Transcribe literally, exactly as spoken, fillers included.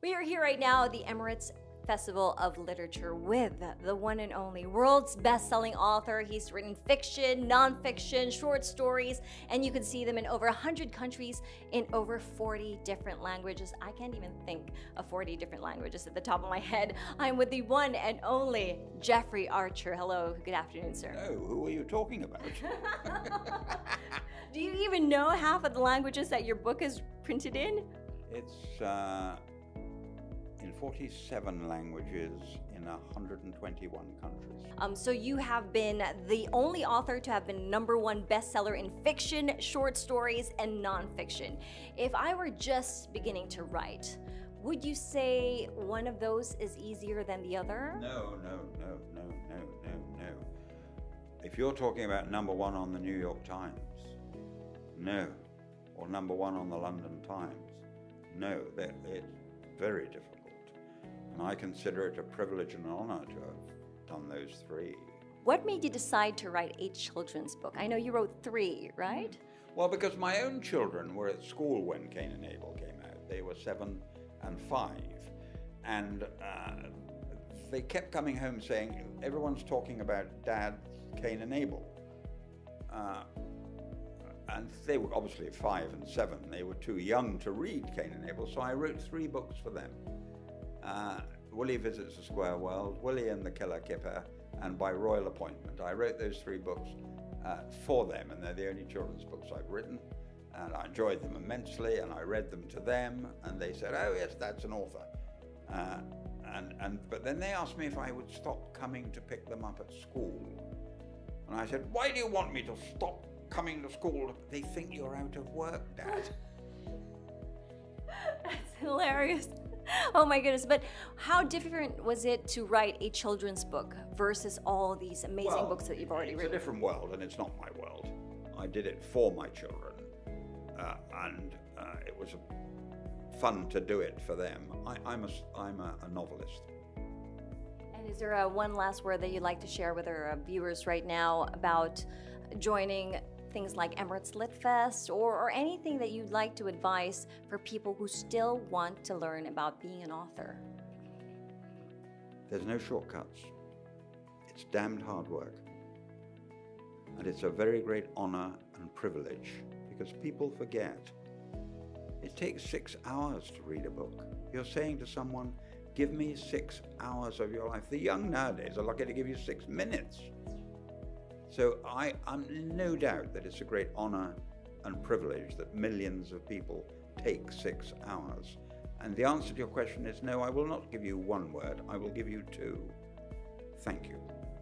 We are here right now at the Emirates Festival of Literature with the one and only world's best-selling author. He's written fiction, non-fiction, short stories, and you can see them in over one hundred countries in over forty different languages. I can't even think of forty different languages at the top of my head. I'm with the one and only Jeffrey Archer. Hello, good afternoon, sir. Hello, who are you talking about? Do you even know half of the languages that your book is printed in? It's, uh... in forty-seven languages in one hundred twenty-one countries. Um, so you have been the only author to have been number one bestseller in fiction, short stories, and nonfiction. If I were just beginning to write, would you say one of those is easier than the other? No, no, no, no, no, no, no. If you're talking about number one on the New York Times, no. Or number one on the London Times, no. They're, they're very difficult. And I consider it a privilege and an honor to have done those three. What made you decide to write a children's book? I know you wrote three, right? Well, because my own children were at school when Kane and Abel came out. They were seven and five. And uh, they kept coming home saying, everyone's talking about Dad, Kane and Abel. Uh, and they were obviously five and seven. They were too young to read Kane and Abel, so I wrote three books for them. Uh, Willie Visits the Square World, Willie and the Killer Kipper, and By Royal Appointment. I wrote those three books uh, for them, and they're the only children's books I've written, and I enjoyed them immensely, and I read them to them, and they said, oh yes, that's an author. Uh, and, and, but then they asked me if I would stop coming to pick them up at school. And I said, why do you want me to stop coming to school? They think you're out of work, Dad. That's hilarious. Oh my goodness, but how different was it to write a children's book versus all these amazing well, books that you've already it's written? It's a different world, and it's not my world. I did it for my children, uh, and uh, it was fun to do it for them. I, I'm, a, I'm a, a novelist. And is there a one last word that you'd like to share with our viewers right now about joining things like Emirates Lit Fest, or, or anything that you'd like to advise for people who still want to learn about being an author? There's no shortcuts. It's damned hard work. And it's a very great honor and privilege, because people forget. It takes six hours to read a book. You're saying to someone, give me six hours of your life. The young nowadays are lucky to give you six minutes. So I, I'm in no doubt that it's a great honor and privilege that millions of people take six hours. And the answer to your question is no, I will not give you one word, I will give you two. Thank you.